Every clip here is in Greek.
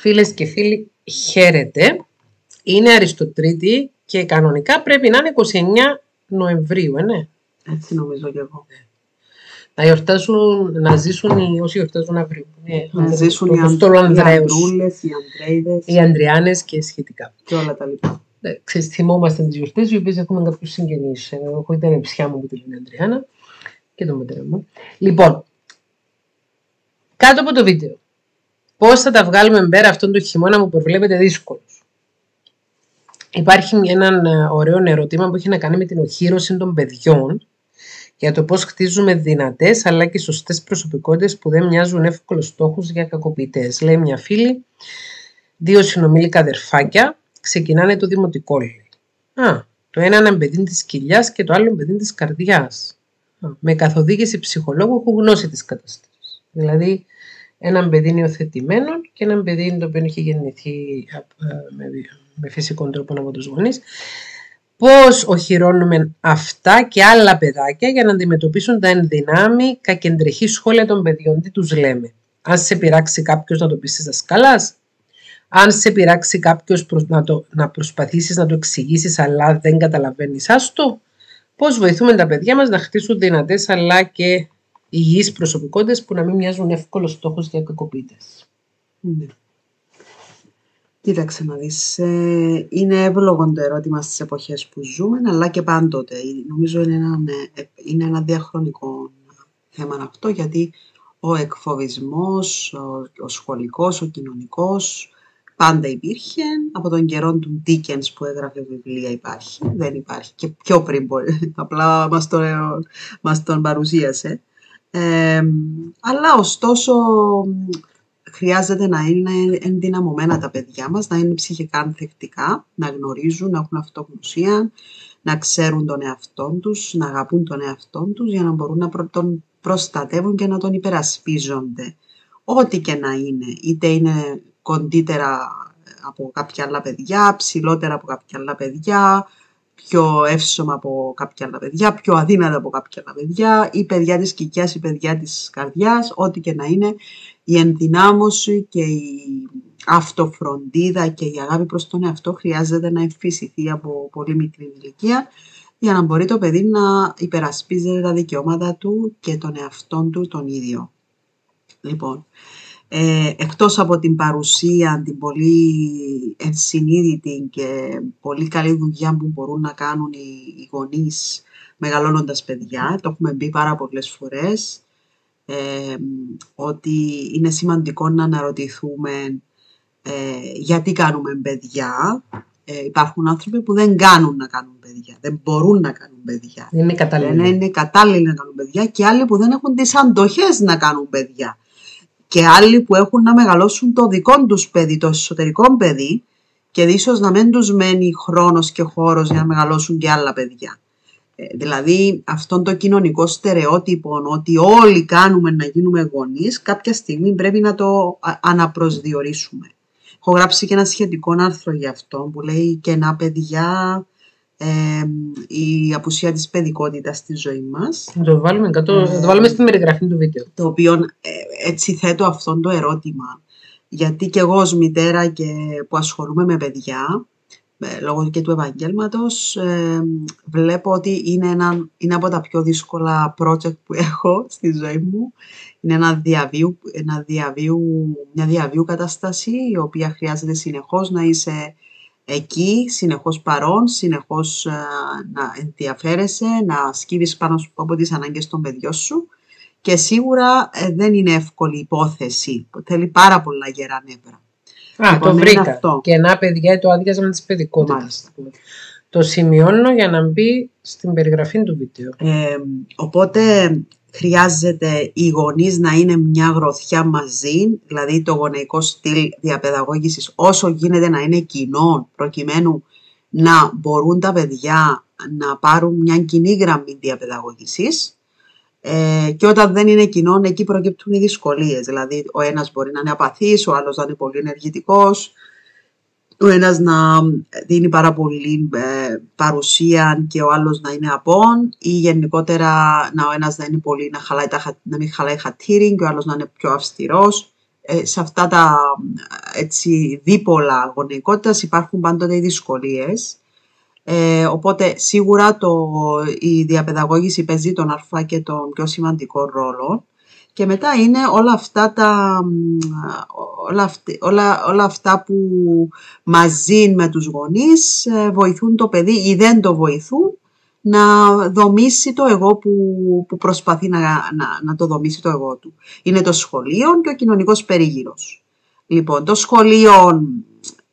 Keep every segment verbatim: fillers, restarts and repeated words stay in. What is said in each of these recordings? Φίλες και φίλοι, χαίρετε. Είναι Αριστοτρίτη και κανονικά πρέπει να είναι είκοσι εννέα Νοεμβρίου, ε, ναι. Έτσι νομίζω και εγώ. Να γιορτάσουν, να ζήσουν οι, όσοι γιορτάζουν αύριο. Να ναι, ζήσουν το, οι, το, οι, οι Ανδρούλες, οι Ανδρέιδες, οι Ανδριάνες και σχετικά. Και όλα τα λοιπά. Ξέρεις, θυμόμαστε τις γιορτές, οι οποίες έχουμε κάποιους συγγενείς. Εγώ ήταν η ψυχιά μου που τη λένε Ανδριάνα και τον πατέρα μου. Λοιπόν, κάτω από το βίντεο, πώς θα τα βγάλουμε πέρα αυτόν τον χειμώνα μου που βλέπετε δύσκολος. Υπάρχει ένα ωραίο ερώτημα που έχει να κάνει με την οχύρωση των παιδιών για το πώς χτίζουμε δυνατές αλλά και σωστές προσωπικότητες που δεν μοιάζουν εύκολους στόχους για κακοποιητές. Λέει μια φίλη, δύο συνομήλικα αδερφάκια ξεκινάνε το δημοτικό. Α, το ένα είναι παιδί της κοιλιάς και το άλλο παιδί της καρδιάς. Α, με καθοδήγηση ψυχολόγου έχουν γνώση της κατάστασης. Δηλαδή, έναν παιδί υιοθετημένο και έναν παιδί το οποίο είχε γεννηθεί με φυσικό τρόπο από τους γονείς. Πώς οχυρώνουμε αυτά και άλλα παιδάκια για να αντιμετωπίσουν τα ενδυνάμει κακεντρεχή σχόλια των παιδιών. Τι τους λέμε. Αν σε πειράξει κάποιος να το πεις της δασκαλάς. Αν σε πειράξει κάποιος να, να προσπαθήσεις να το εξηγήσεις αλλά δεν καταλαβαίνεις, άστο. Πώς βοηθούμε τα παιδιά μας να χτίσουν δυνατές αλλά και υγιείς προσωπικότητες που να μην μοιάζουν εύκολος στόχος για κακοποιητές. Ναι. Κοίταξε να δεις, ε, είναι εύλογο το ερώτημα στις εποχές που ζούμε, αλλά και πάντοτε. Νομίζω είναι ένα, είναι ένα διαχρονικό θέμα αυτό, γιατί ο εκφοβισμός, ο, ο σχολικός, ο κοινωνικός, πάντα υπήρχε. Από τον καιρό του Dickens που έγραφε βιβλία υπάρχει, δεν υπάρχει και πιο πριν μπορεί, απλά μας τον, μας τον παρουσίασε. Ε, αλλά ωστόσο χρειάζεται να είναι ενδυναμωμένα τα παιδιά μας, να είναι ψυχικά ανθεκτικά, να γνωρίζουν, να έχουν αυτογνωσία, να ξέρουν τον εαυτό τους, να αγαπούν τον εαυτό τους για να μπορούν να προ, τον προστατεύουν και να τον υπερασπίζονται. Ό,τι και να είναι, είτε είναι κοντύτερα από κάποια άλλα παιδιά, ψηλότερα από κάποια άλλα παιδιά, πιο εύσωμα από κάποια άλλα παιδιά, πιο αδύνατα από κάποια άλλα παιδιά, η παιδιά της κοικιάς, η παιδιά της καρδιάς, ό,τι και να είναι, η ενδυνάμωση και η αυτοφροντίδα και η αγάπη προς τον εαυτό χρειάζεται να εμφυσιθεί από πολύ μικρή ηλικία για να μπορεί το παιδί να υπερασπίζεται τα δικαιώματα του και τον εαυτό του τον ίδιο. Λοιπόν, ε, εκτός από την παρουσία, την πολύ ενσυνείδητη και πολύ καλή δουλειά που μπορούν να κάνουν οι, οι γονείς μεγαλώνοντας παιδιά, το έχουμε μπει πάρα πολλές φορές, ε, ότι είναι σημαντικό να αναρωτηθούμε ε, γιατί κάνουμε παιδιά. Ε, υπάρχουν άνθρωποι που δεν κάνουν να κάνουν παιδιά, δεν μπορούν να κάνουν παιδιά. Είναι κατάλληλοι. Είναι κατάλληλοι να κάνουν παιδιά και άλλοι που δεν έχουν τις αντοχές να κάνουν παιδιά. Και άλλοι που έχουν να μεγαλώσουν το δικό τους παιδί, το εσωτερικό παιδί, και ίσως να μην τους μένει χρόνος και χώρος για να μεγαλώσουν και άλλα παιδιά. Ε, δηλαδή αυτό το κοινωνικό στερεότυπο ότι όλοι κάνουμε να γίνουμε γονείς, κάποια στιγμή πρέπει να το αναπροσδιορίσουμε. Έχω γράψει και ένα σχετικό άρθρο για αυτό που λέει «Κενά παιδιά, ε, η απουσία της παιδικότητας στη ζωή μας». Το βάλουμε, κατώ, ε, το βάλουμε στη περιγραφή του βίντεο. Το οποίο ε, έτσι θέτω αυτό το ερώτημα. Γιατί και εγώ ως μητέρα και, που ασχολούμαι με παιδιά, ε, λόγω και του επαγγέλματος, ε, βλέπω ότι είναι, ένα, είναι από τα πιο δύσκολα project που έχω στη ζωή μου. Είναι ένα διαβίου, ένα διαβίου, μια διαβίου κατάσταση η οποία χρειάζεται συνεχώς να είσαι εκεί, συνεχώς παρόν, συνεχώς ε, να ενδιαφέρεσαι, να σκύβεις πάνω από τις ανάγκες των παιδιών σου και σίγουρα ε, δεν είναι εύκολη υπόθεση, θέλει πάρα πολλά γερά νεύρα. Α, λοιπόν, το βρήκα. Αυτό. Και να παιδιά το άδειασμα της παιδικότητας. Το σημειώνω για να μπει στην περιγραφή του βίντεο. Ε, οπότε... Χρειάζεται οι γονείς να είναι μια γροθιά μαζί, δηλαδή το γονεϊκό στυλ διαπαιδαγώγησης όσο γίνεται να είναι κοινό, προκειμένου να μπορούν τα παιδιά να πάρουν μια κοινή γραμμή διαπαιδαγώγησης ε, και όταν δεν είναι κοινό εκεί προκύπτουν οι δυσκολίες, δηλαδή ο ένας μπορεί να είναι απαθής, ο άλλος να είναι πολύ ενεργητικός, ο ένας να δίνει πάρα πολύ ε, παρουσία και ο άλλος να είναι απόν ή γενικότερα να ο ένας να είναι πολύ, να, χαλάει τα, να μην χαλάει χατήρι και ο άλλος να είναι πιο αυστηρός. ε, σε αυτά τα έτσι, δίπολα γονεϊκότητας υπάρχουν πάντοτε οι δυσκολίες. Ε, οπότε σίγουρα το, η διαπαιδαγώγηση παίζει τον αρφά και τον πιο σημαντικό ρόλο. Και μετά είναι όλα αυτά, τα, όλα, αυτή, όλα, όλα αυτά που μαζί με τους γονείς βοηθούν το παιδί ή δεν το βοηθούν να δομήσει το εγώ που, που προσπαθεί να, να, να το δομήσει το εγώ του. Είναι το σχολείο και ο κοινωνικός περίγυρος. Λοιπόν, το σχολείο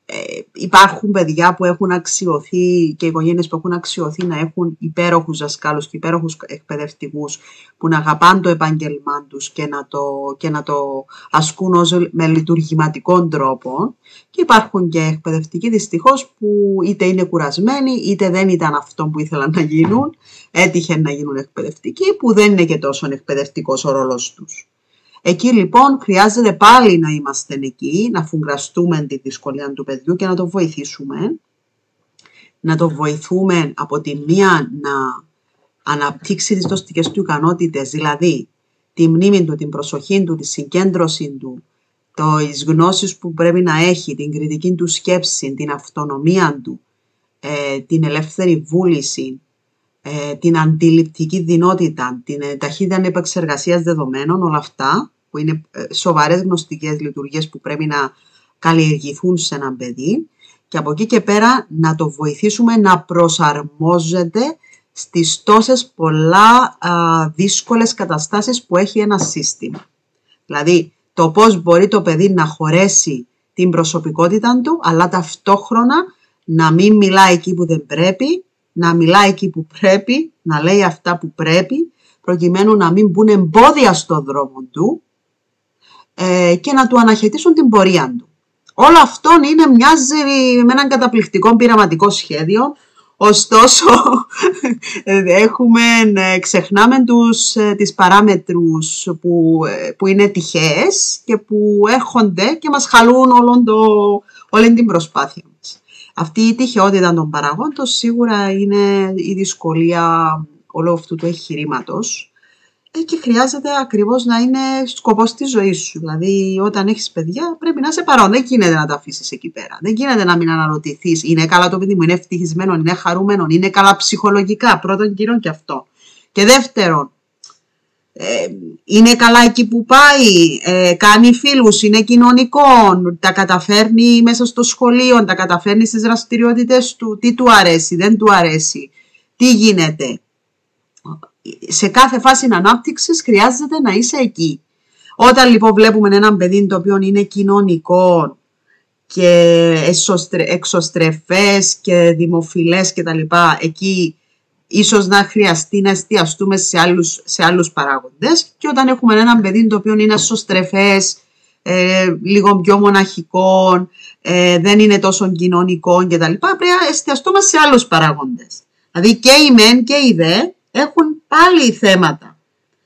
ε, υπάρχουν παιδιά που έχουν αξιωθεί και οικογένειες που έχουν αξιωθεί να έχουν υπέροχους δασκάλους και υπέροχους εκπαιδευτικούς που να αγαπάνε το επάγγελμά τους και να το, και να το ασκούν ως με λειτουργηματικών τρόπο. Και υπάρχουν και εκπαιδευτικοί δυστυχώς που είτε είναι κουρασμένοι είτε δεν ήταν αυτό που ήθελαν να γίνουν. Έτυχε να γίνουν εκπαιδευτικοί που δεν είναι και τόσο εκπαιδευτικός ο ρόλος τους. Εκεί λοιπόν χρειάζεται πάλι να είμαστε εκεί, να φουγκραστούμε τη δυσκολία του παιδιού και να το βοηθήσουμε. Να το βοηθούμε από τη μία να αναπτύξει τις δοστικές του ικανότητες, δηλαδή τη μνήμη του, την προσοχή του, τη συγκέντρωση του, τις γνώσεις που πρέπει να έχει, την κριτική του σκέψη, την αυτονομία του, ε, την ελεύθερη βούληση, την αντιληπτική δυνότητα, την ταχύτητα επεξεργασίας δεδομένων, όλα αυτά που είναι σοβαρές γνωστικές λειτουργίες που πρέπει να καλλιεργηθούν σε ένα παιδί και από εκεί και πέρα να το βοηθήσουμε να προσαρμόζεται στις τόσες πολλά α, δύσκολες καταστάσεις που έχει ένα σύστημα. Δηλαδή το πώς μπορεί το παιδί να χωρέσει την προσωπικότητα του αλλά ταυτόχρονα να μην μιλάει εκεί που δεν πρέπει, να μιλάει εκεί που πρέπει, να λέει αυτά που πρέπει, προκειμένου να μην μπουν εμπόδια στον δρόμο του ε, και να του αναχαιτήσουν την πορεία του. Όλο αυτό είναι, μοιάζει με έναν καταπληκτικό πειραματικό σχέδιο, ωστόσο έχουμε, ξεχνάμε τους, τις παράμετρους που, που είναι τυχαίες και που έρχονται και μας χαλούν όλον το, όλη την προσπάθεια μας. Αυτή η τυχαιότητα των παραγόντων σίγουρα είναι η δυσκολία όλου αυτού του εγχειρήματος και χρειάζεται ακριβώς να είναι σκοπός της ζωής σου. Δηλαδή όταν έχεις παιδιά πρέπει να είσαι παρόν, δεν γίνεται να τα αφήσεις εκεί πέρα. Δεν γίνεται να μην αναρωτηθείς, είναι καλά το παιδί μου, είναι ευτυχισμένο, είναι χαρούμενο, είναι καλά ψυχολογικά, πρώτον κύριον και αυτό. Και δεύτερον, Ε, είναι καλά εκεί που πάει, ε, κάνει φίλους, είναι κοινωνικό, τα καταφέρνει μέσα στο σχολείο, τα καταφέρνει στις δραστηριότητες του, τι του αρέσει, δεν του αρέσει, τι γίνεται. Σε κάθε φάση ανάπτυξης χρειάζεται να είσαι εκεί. Όταν λοιπόν βλέπουμε έναν παιδί το οποίο είναι κοινωνικό και εξωστρεφές και δημοφιλές και τα λοιπά, εκεί ίσως να χρειαστεί να εστιαστούμε σε άλλους, σε άλλους παράγοντες. Και όταν έχουμε έναν παιδί το οποίο είναι εσωστρεφές, ε, λίγο πιο μοναχικό, ε, δεν είναι τόσο κοινωνικό κτλ. Πρέπει να εστιαστούμε σε άλλους παράγοντες. Δηλαδή και οι μεν και οι δε έχουν πάλι θέματα.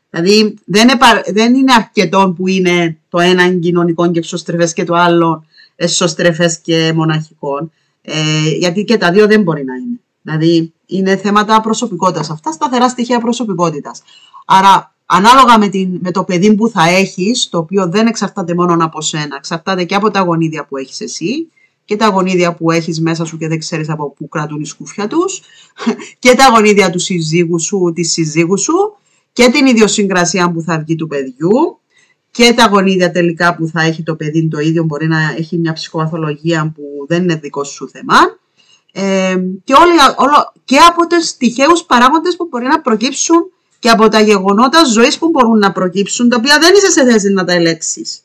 Δηλαδή δεν είναι, δεν είναι αρκετό που είναι το έναν κοινωνικό και εσωστρεφές και το άλλο εσωστρεφές και μοναχικό. Ε, γιατί και τα δύο δεν μπορεί να είναι. Δηλαδή είναι θέματα προσωπικότητας, αυτά σταθερά στοιχεία προσωπικότητας. Άρα ανάλογα με, την, με το παιδί που θα έχεις, το οποίο δεν εξαρτάται μόνο από σένα, εξαρτάται και από τα γονίδια που έχεις εσύ και τα γονίδια που έχεις μέσα σου και δεν ξέρεις από πού κρατούν οι σκούφια τους και τα γονίδια του συζύγου σου, της συζύγου σου και την ιδιοσυγκρασία που θα βγει του παιδιού και τα γονίδια τελικά που θα έχει το παιδί το ίδιο, μπορεί να έχει μια ψυχοπαθολογία που δεν είναι δικό σου θέμα. Ε, και, όλοι, όλο, και από τους τυχαίους παράγοντες που μπορεί να προκύψουν και από τα γεγονότα ζωής που μπορούν να προκύψουν, τα οποία δεν είσαι σε θέση να τα ελέγξεις,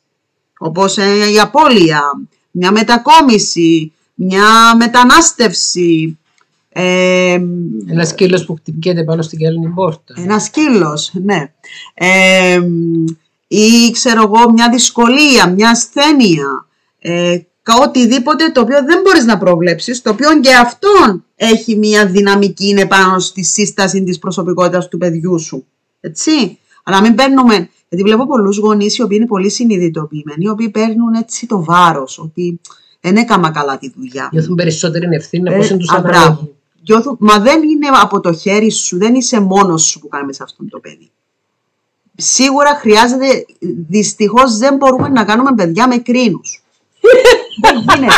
όπως ε, η απώλεια, μια μετακόμιση, μια μετανάστευση, ε, ένα σκύλος που χτυπιέται πάνω στην κελνή πόρτα, ένα σκύλος, ναι, ε, ή ξέρω εγώ μια δυσκολία, μια ασθένεια, ε, οτιδήποτε το οποίο δεν μπορείς να προβλέψεις, το οποίο και αυτόν έχει μια δυναμική, είναι πάνω στη σύσταση της προσωπικότητας του παιδιού σου. Έτσι. Αλλά μην παίρνουμε, γιατί βλέπω πολλούς γονείς οι οποίοι είναι πολύ συνειδητοποιημένοι, οι οποίοι παίρνουν έτσι το βάρος, ότι δεν έκανα καλά τη δουλειά. Νιώθουν περισσότερη ευθύνη από όσοι τους αναλογούν. Μα δεν είναι από το χέρι σου, δεν είσαι μόνος σου που κάνεις αυτό το παιδί. σίγουρα χρειάζεται, δυστυχώς δεν μπορούμε να κάνουμε παιδιά με κρίνους. Δεν γίνεται.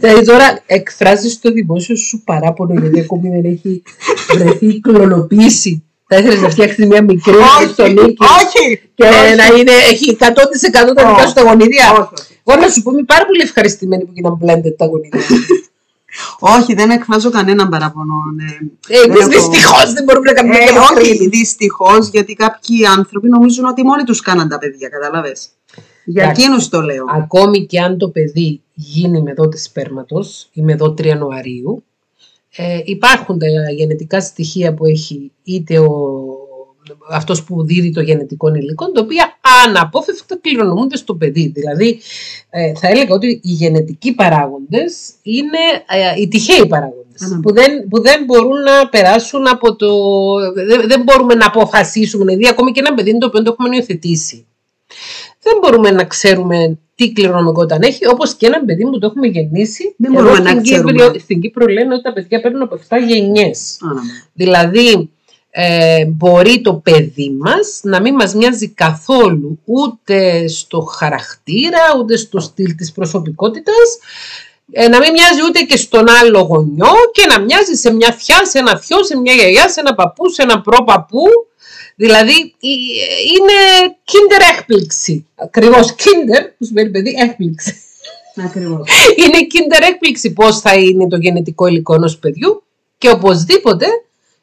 Δηλαδή τώρα εκφράζεις το δημόσιο σου παράπονο γιατί ακόμη δεν έχει βρεθεί κλωνοποίηση. Θα ήθελες να φτιάξεις μια μικρή Αριστονίκη και όχι, να είναι, έχει εκατό τοις εκατό τα δικά σου τα γονιδιά. Εγώ να σου πω, είμαι πάρα πολύ ευχαριστημένη που γίναν blended τα γονιδιά. Όχι, δεν εκφράζω κανέναν παραπονό. Δυστυχώς δεν μπορούμε να κάνουμε ε, όχι, δυστυχώς, γιατί κάποιοι άνθρωποι νομίζουν ότι μόνοι τους κάναν τα παιδιά, καταλάβες. Για εκείνους το λέω. Ακόμη και αν το παιδί γίνει μεδότη σπέρματος ή μεδότρια Ιανουαρίου, ε, υπάρχουν τα γενετικά στοιχεία που έχει είτε ο, αυτός που δίδει το γενετικό υλικό, τα οποία αναπόφευκτα κληρονομούνται στο παιδί. Δηλαδή, ε, θα έλεγα ότι οι γενετικοί παράγοντες είναι ε, οι τυχαίοι παράγοντες, mm-hmm. που, δεν, που δεν μπορούν να περάσουν από το... Δεν, δεν μπορούμε να αποφασίσουμε, δηλαδή ακόμη και ένα παιδί το οποίο το έχουμε νιοθετήσει. Δεν μπορούμε να ξέρουμε τι κληρονομικότητα έχει, όπως και ένα παιδί που το έχουμε γεννήσει. Δεν μπορούμε Εδώ, να στην ξέρουμε. Κύπρο, στην Κύπρο λένε ότι τα παιδιά παίρνουν από εφτά γενιές. Mm. Δηλαδή, Ε, μπορεί το παιδί μας να μην μας μοιάζει καθόλου ούτε στο χαρακτήρα, ούτε στο στυλ της προσωπικότητας, ε, να μην μοιάζει ούτε και στον άλλο γονιό και να μοιάζει σε μια θιά, σε ένα θειό, σε μια γιαγιά, σε ένα παππού, σε ένα προπαππού. Δηλαδή είναι kinder έκπληξη. Ακριβώς kinder που σημαίνει παιδί έκπληξη. Ακριβώς. Είναι kinder έκπληξη πώς θα είναι το γενετικό υλικό ενός παιδιού και οπωσδήποτε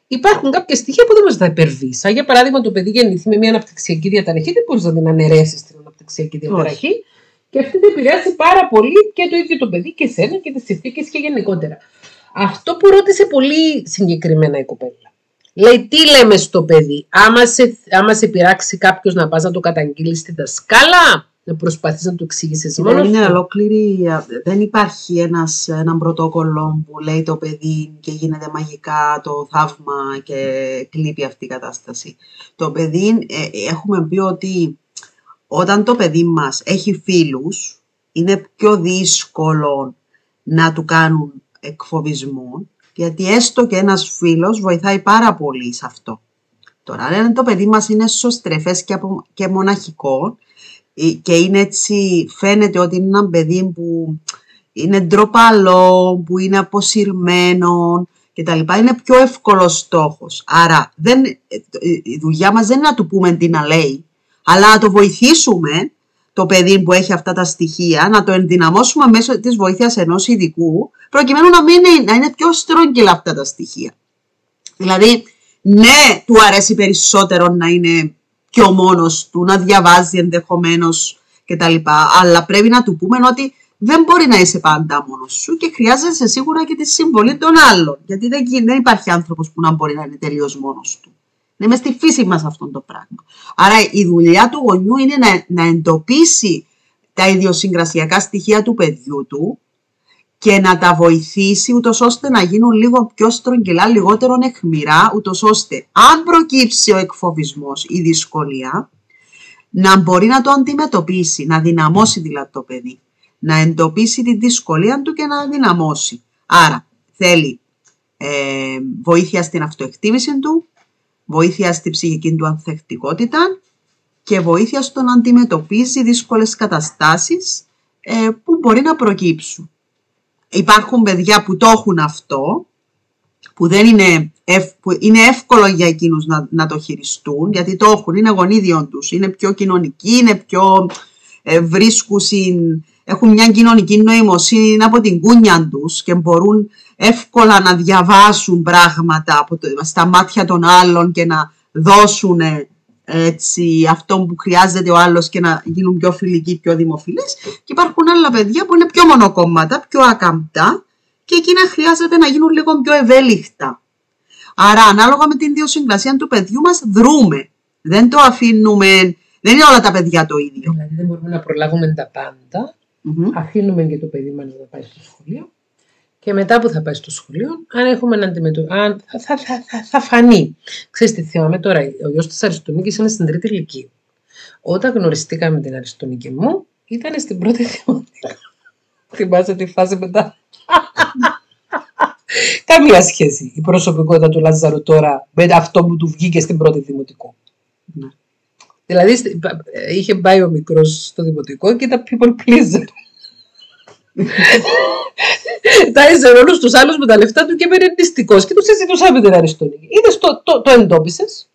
υπάρχουν κάποια στοιχεία που δεν μας τα υπερβεί. Σαν για παράδειγμα, το παιδί γεννηθεί με μια αναπτυξιακή διαταραχή, δεν μπορείς να την αναιρέσεις την αναπτυξιακή διαταραχή. Όχι. Και αυτή την επηρεάζει πάρα πολύ και το ίδιο το παιδί και σένα και τις συνθήκες και γενικότερα. Αυτό που ρώτησε πολύ συγκεκριμένα η κοπέλα. Λέει, τι λέμε στο παιδί, άμα σε, άμα σε πειράξει κάποιο να πας να το καταγγείλεις στη δασκάλα, να προσπαθείς να το εξηγήσεις μόνος. Είναι ολόκληρη, δεν υπάρχει ένας, έναν πρωτόκολλο που λέει το παιδί και γίνεται μαγικά το θαύμα και κλείπει αυτή η κατάσταση. Το παιδί, ε, έχουμε πει ότι όταν το παιδί μας έχει φίλους, είναι πιο δύσκολο να του κάνουν εκφοβισμό, γιατί έστω και ένας φίλος βοηθάει πάρα πολύ σε αυτό. Τώρα, αν το παιδί μας είναι σωστρεφές και, απο, και μοναχικό, και είναι έτσι, φαίνεται ότι είναι ένα παιδί που είναι ντροπαλό, που είναι αποσυρμένο κτλ. Είναι πιο εύκολος στόχος. Άρα δεν, η δουλειά μας δεν είναι να του πούμε τι να λέει, αλλά να το βοηθήσουμε το παιδί που έχει αυτά τα στοιχεία, να το ενδυναμώσουμε μέσω της βοήθειας ενός ειδικού, προκειμένου να, μην είναι, να είναι πιο στρόγγυλα αυτά τα στοιχεία. Δηλαδή, ναι, του αρέσει περισσότερο να είναι και ο μόνος του, να διαβάζει ενδεχομένως κτλ. Αλλά πρέπει να του πούμε ότι δεν μπορεί να είσαι πάντα μόνος σου και χρειάζεσαι σίγουρα και τη συμβολή των άλλων. Γιατί δεν, δεν υπάρχει άνθρωπος που να μπορεί να είναι τελείως μόνος του. Να είμαι στη φύση μας αυτό το πράγμα. Άρα η δουλειά του γονιού είναι να, να εντοπίσει τα ιδιοσυγκρασιακά στοιχεία του παιδιού του και να τα βοηθήσει, ούτως ώστε να γίνουν λίγο πιο στρογγυλά, λιγότερο αιχμηρά, ούτως ώστε αν προκύψει ο εκφοβισμός ή δυσκολία, να μπορεί να το αντιμετωπίσει, να δυναμώσει δηλαδή το παιδί, να εντοπίσει τη δυσκολία του και να δυναμώσει. Άρα θέλει ε, βοήθεια στην αυτοεκτίμηση του, βοήθεια στη ψυχική του ανθεκτικότητα και βοήθεια στο να αντιμετωπίζει δύσκολες καταστάσεις ε, που μπορεί να προκύψουν. Υπάρχουν παιδιά που το έχουν αυτό, που, δεν είναι, ευ, που είναι εύκολο για εκείνους να, να το χειριστούν, γιατί το έχουν, είναι γονίδιον τους, είναι πιο κοινωνικοί, είναι πιο ε, βρίσκουσιν, έχουν μια κοινωνική νοημοσύνη από την κούνια τους και μπορούν εύκολα να διαβάσουν πράγματα από το, στα μάτια των άλλων και να δώσουν ε, έτσι, αυτό που χρειάζεται ο άλλος και να γίνουν πιο φιλικοί, πιο δημοφιλείς. Και υπάρχουν άλλα παιδιά που είναι πιο μονοκόμματα, πιο ακαμπτά και εκείνα χρειάζεται να γίνουν λίγο πιο ευέλικτα. Άρα ανάλογα με την ιδιοσυγκρασία του παιδιού μας δρούμε. Δεν το αφήνουμε, δεν είναι όλα τα παιδιά το ίδιο. Δηλαδή δεν μπορούμε να προλάβουμε τα πάντα. Mm-hmm. Αφήνουμε και το παιδί μας να πάει στο σχολείο και μετά που θα πάει στο σχολείο, αν έχουμε να αντιμετωπίσουμε, αν... θα, θα, θα, θα φανεί. Ξέρεις τι θυμάμαι τώρα, ο γιος της Αριστονίκης είναι στην τρίτη ηλικία. Όταν γνωριστήκαμε την Αριστονίκη μου, ήταν στην πρώτη δημοτικού. Θυμάσαι τη φάση μετά. Καμία σχέση η προσωπικότητα του Λάζαρου τώρα με αυτό που του βγήκε στην πρώτη δημοτικό. Ναι. Δηλαδή είχε πάει ο μικρός στο δημοτικό και ήταν people pleaser. Τάιζε όλους τους άλλους με τα λεφτά του και έμενε νηστικός. Και του συζητούσαμε την Αριστονίκη. Είδες, το, το, το εντόπισες.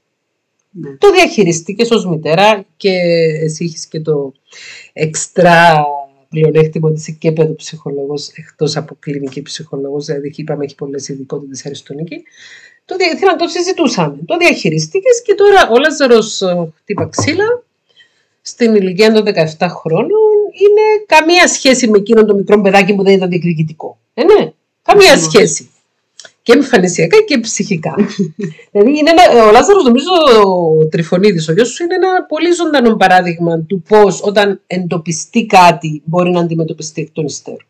Ναι. Το διαχειριστήκες ως μητέρα και εσύ είχες και το εξτρά πλεονέκτημα ότι είσαι και παιδοψυχολόγος εκτός από κλινική ψυχολόγος, δηλαδή είπαμε έχει πολλές ειδικότητες Αριστονίκη. Το, δια... το συζητούσαμε, το διαχειριστήκες και τώρα ο Λάζαρος χτύπα ξύλα στην ηλικία των δεκαεπτά χρόνων. Είναι καμία σχέση με εκείνον το μικρό παιδάκι που δεν ήταν διεκδικητικό. Ε, ναι, καμία mm. σχέση. Και εμφανισιακά και ψυχικά. Δηλαδή, είναι ένα, ο Λάζαρος, νομίζω, ο Τριφωνίδης, ο γιος σου, είναι ένα πολύ ζωντανό παράδειγμα του πώς όταν εντοπιστεί κάτι μπορεί να αντιμετωπιστεί εκ των υστέρων.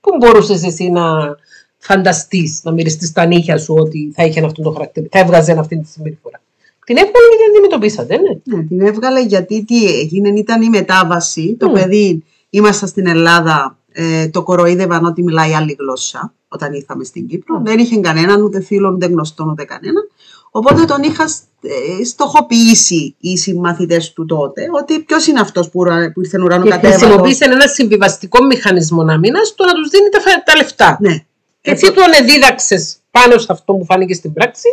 Πού μπορούσες εσύ να φανταστείς, να μυριστείς τα νύχια σου ότι θα είχε αυτόν τον χαρακτήρα, θα έβγαζε αυτή τη συμπεριφορά. Την έβγαλε γιατί την αντιμετωπίσατε, ναι. Ναι, την έβγαλε γιατί τι έγινε, ήταν η μετάβαση. Mm. Το παιδί, ήμασταν στην Ελλάδα, ε, το κοροϊδεύαν ότι μιλάει άλλη γλώσσα. Όταν ήρθαμε στην Κύπρο, mm. δεν είχε κανέναν ούτε φίλον, ούτε γνωστόν, ούτε κανένα. Οπότε τον είχα στοχοποιήσει οι συμμαθητές του τότε, ότι ποιος είναι αυτός που, που ήρθε ουρανοκατέβατος. Και χρησιμοποίησαν ένα συμβιβαστικό μηχανισμό αμήνας, το να τους δίνει τα, τα λεφτά. Ναι. Και έτσι το... τον εδίδαξες πάνω σε αυτό που φάνηκε στην πράξη,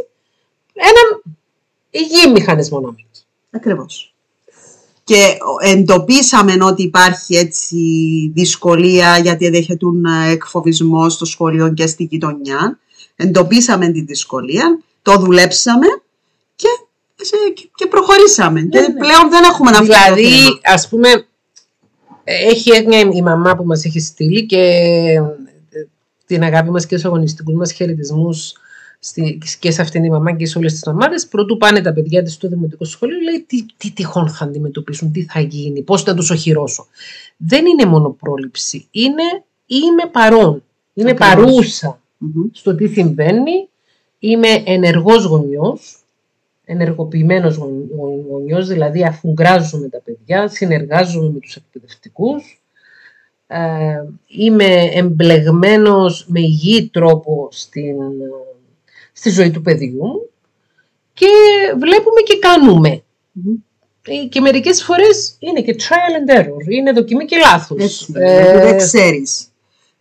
έναν υγιή μηχανισμό αμήνας. Ακριβώς. Και εντοπίσαμε ότι υπάρχει έτσι δυσκολία γιατί δέχετουν εκφοβισμό στο σχολείο και στη γειτονιά. Εντοπίσαμε τη δυσκολία, το δουλέψαμε και, και προχωρήσαμε. Ναι, και ναι. Πλέον δεν έχουμε να φτιάξουμε. Δηλαδή, ας πούμε, έχει έγνοια η μαμά που μας έχει στείλει και την αγάπη μας και στους αγωνιστικούς μας χαιρετισμούς και σε αυτήν η μαμά και σε όλες τις μαμάδες, πρωτού πάνε τα παιδιά της στο δημοτικό σχολείο, λέει τι, τι τυχόν θα αντιμετωπίσουν, τι θα γίνει, πώς θα τους οχυρώσω. Δεν είναι μόνο πρόληψη, είναι είμαι παρόν, είμαι Ακριβώς. παρούσα mm-hmm. στο τι συμβαίνει, είμαι ενεργός γονιός, ενεργοποιημένος γονιός, δηλαδή αφουγκράζομαι τα παιδιά, συνεργάζομαι με τους εκπαιδευτικούς, ε, είμαι εμπλεγμένος με υγιή τρόπο στην... στη ζωή του παιδιού μου και βλέπουμε και κάνουμε. Mm-hmm. Και μερικές φορές είναι και trial and error, είναι δοκιμή και λάθος. Έτσι, ε... δεν ξέρεις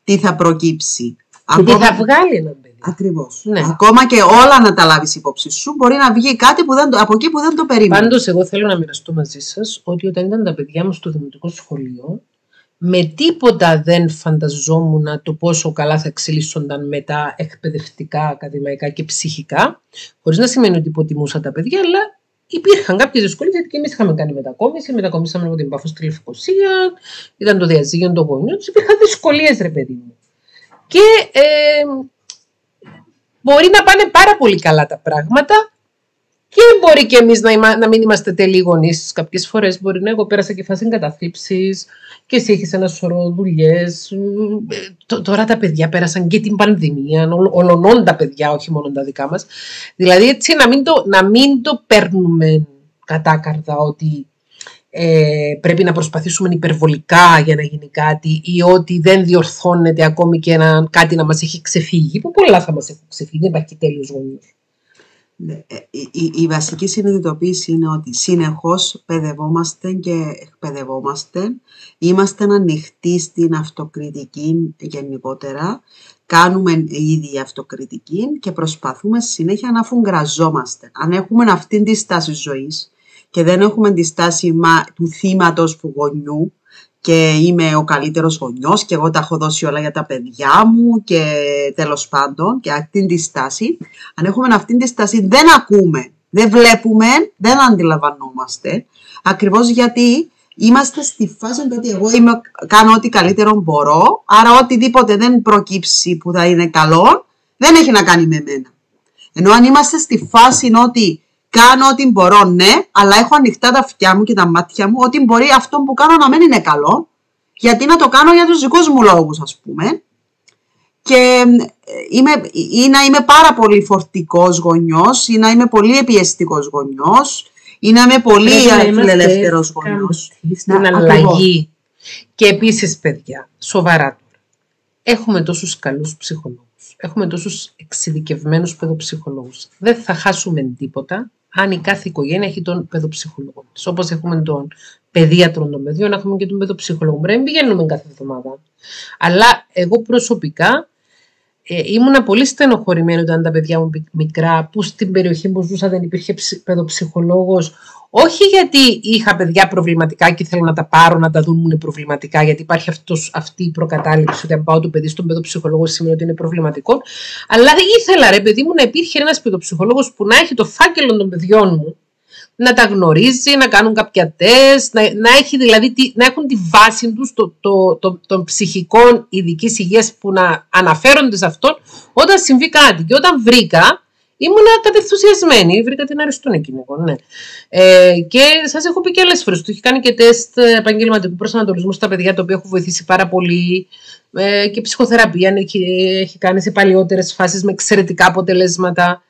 τι θα προκύψει. Και τι θα βγάλει ένα παιδί. Ακριβώς. Ναι. Ακόμα και όλα να τα λάβεις υπόψη σου, μπορεί να βγει κάτι που δεν, από εκεί που δεν το περίμενε. Πάντως εγώ θέλω να μοιραστώ μαζί σας ότι όταν ήταν τα παιδιά μου στο δημοτικό σχολείο, με τίποτα δεν φανταζόμουν το πόσο καλά θα εξελίσσονταν μετά εκπαιδευτικά, ακαδημαϊκά και ψυχικά, χωρίς να σημαίνει ότι υποτιμούσα τα παιδιά, αλλά υπήρχαν κάποιες δυσκολίες γιατί και εμείς είχαμε κάνει μετακόμιση, μετακομίσαμε από την Παφό στη Λευκοσία, ήταν το διαζύγιο των γονιών, υπήρχαν δυσκολίες ρε παιδί μου. Και ε, μπορεί να πάνε πάρα πολύ καλά τα πράγματα, και μπορεί και εμείς να, είμα, να μην είμαστε τέλειοι γονείς. Κάποιες φορές μπορεί να εγώ πέρασα και φάση εγκαταθλίψης και εσύ έχεις ένα σωρό δουλειές. Τώρα τα παιδιά πέρασαν και την πανδημία, ολονών τα παιδιά, όχι μόνο τα δικά μας. Δηλαδή έτσι να μην το, να μην το παίρνουμε κατάκαρδα ότι ε, πρέπει να προσπαθήσουμε υπερβολικά για να γίνει κάτι ή ότι δεν διορθώνεται ακόμη και ένα, κάτι να μας έχει ξεφύγει, που πολλά θα μας έχουν ξεφύγει, δεν υπάρχει τέλειος γονιός. Η, η, η βασική συνειδητοποίηση είναι ότι συνεχώς παιδευόμαστε και εκπαιδευόμαστε, είμαστε ανοιχτοί στην αυτοκριτική γενικότερα, κάνουμε ήδη αυτοκριτική και προσπαθούμε συνέχεια να αφουγκραζόμαστε. Αν έχουμε αυτή τη στάση ζωής και δεν έχουμε τη στάση μα, του θύματος του γονιού και είμαι ο καλύτερος γονιός και εγώ τα έχω δώσει όλα για τα παιδιά μου και τέλος πάντων και αυτήν τη στάση, αν έχουμε αυτήν τη στάση δεν ακούμε, δεν βλέπουμε, δεν αντιλαμβανόμαστε ακριβώς γιατί είμαστε στη φάση ότι εγώ είμαι, κάνω ό,τι καλύτερο μπορώ, άρα οτιδήποτε δεν προκύψει που θα είναι καλό δεν έχει να κάνει με μένα, ενώ αν είμαστε στη φάση ότι κάνω ό,τι μπορώ, ναι, αλλά έχω ανοιχτά τα αυτιά μου και τα μάτια μου, ότι μπορεί αυτό που κάνω να μην είναι καλό, γιατί να το κάνω για τους δικούς μου λόγους, ας πούμε. Και είμαι, ή να είμαι πάρα πολύ φορτικός γονιός, ή να είμαι πολύ επιαιστικός γονιός, ή να είμαι πολύ ελεύθερος γονιός. Στην αλλαγή. Και επίσης, παιδιά, σοβαρά τώρα, έχουμε τόσους καλούς ψυχολόγους. έχουμε τόσους εξειδικευμένους παιδοψυχολόγους. Δεν θα χάσουμε τίποτα αν η κάθε οικογένεια έχει τον παιδοψυχολόγο της. Όπως έχουμε τον παιδίατρο των παιδιών, έχουμε και τον παιδοψυχολόγο. Πρέπει να πηγαίνουμε κάθε εβδομάδα. Αλλά εγώ προσωπικά ε, ήμουνα πολύ στενοχωρημένη όταν τα παιδιά μου μικρά, που στην περιοχή που ζούσα δεν υπήρχε παιδοψυχολόγος. Όχι γιατί είχα παιδιά προβληματικά και ήθελα να τα πάρω, να τα δουν είναι προβληματικά, γιατί υπάρχει αυτός, αυτή η προκατάληψη ότι αν πάω το παιδί στον παιδοψυχολόγο σημαίνει ότι είναι προβληματικό. Αλλά ήθελα, ρε παιδί μου, να υπήρχε ένας παιδοψυχολόγος που να έχει το φάκελο των παιδιών μου, να τα γνωρίζει, να κάνουν κάποια τεστ, να, να, έχει, δηλαδή, να έχουν τη βάση τους των το, το, το, το ψυχικών ειδικής υγείας που να αναφέρονται σε αυτόν όταν συμβεί κάτι. Και όταν βρήκα, ήμουνα κατευθυνσιασμένη, βρήκα την Αριστονίκη, ναι. Ε, και σας έχω πει και άλλες φορές, του έχει κάνει και τεστ επαγγελματικού προσανατολισμού στα παιδιά, το οποίο έχω βοηθήσει πάρα πολύ, ε, και ψυχοθεραπεία έχει, έχει κάνει σε παλιότερες φάσεις με εξαιρετικά αποτελέσματα.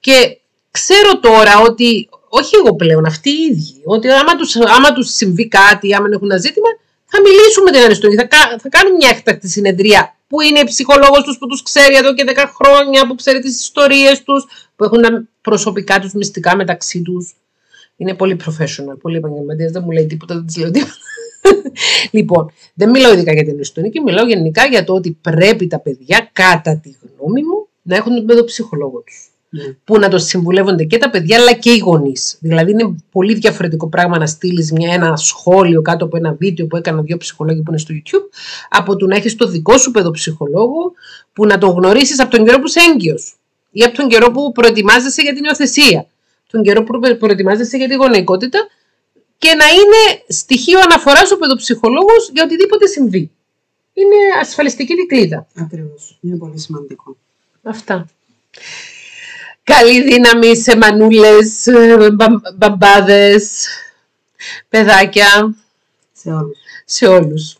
Και ξέρω τώρα ότι, όχι εγώ πλέον, αυτοί οι ίδιοι, ότι άμα τους, άμα τους συμβεί κάτι, άμα έχουν ένα ζήτημα, θα μιλήσουμε την Αριστονίκη, θα, θα κάνουμε μια έκτακτη συνεδρία, που είναι η ψυχολόγος τους που τους ξέρει εδώ και δέκα χρόνια, που ξέρει τις ιστορίες τους, που έχουν τα προσωπικά τους μυστικά μεταξύ τους. Είναι πολύ professional, πολύ επαγγελματίας, δεν μου λέει τίποτα, δεν της λέω τίποτα. Λοιπόν, δεν μιλάω ειδικά για την Αριστονίκη, μιλάω γενικά για το ότι πρέπει τα παιδιά, κατά τη γνώμη μου, να έχουν τον παιδοψυχολόγο τους. Mm. Που να το συμβουλεύονται και τα παιδιά αλλά και οι γονείς. Δηλαδή είναι πολύ διαφορετικό πράγμα να στείλεις μια, ένα σχόλιο κάτω από ένα βίντεο που έκανα δύο ψυχολόγοι που είναι στο YouTube, από το να έχεις το δικό σου παιδοψυχολόγο που να τον γνωρίσεις από τον καιρό που είσαι έγκυος ή από τον καιρό που προετοιμάζεσαι για την υιοθεσία, τον καιρό που προετοιμάζεσαι για τη γονεϊκότητα, και να είναι στοιχείο αναφοράς ο παιδοψυχολόγος για οτιδήποτε συμβεί. Είναι ασφαλιστική δικλίδα. Ακριβώς. Είναι πολύ σημαντικό. Αυτά. Καλή δύναμη σε μανούλες, μπα, μπαμπάδες, παιδάκια, σε όλους. Σε όλους.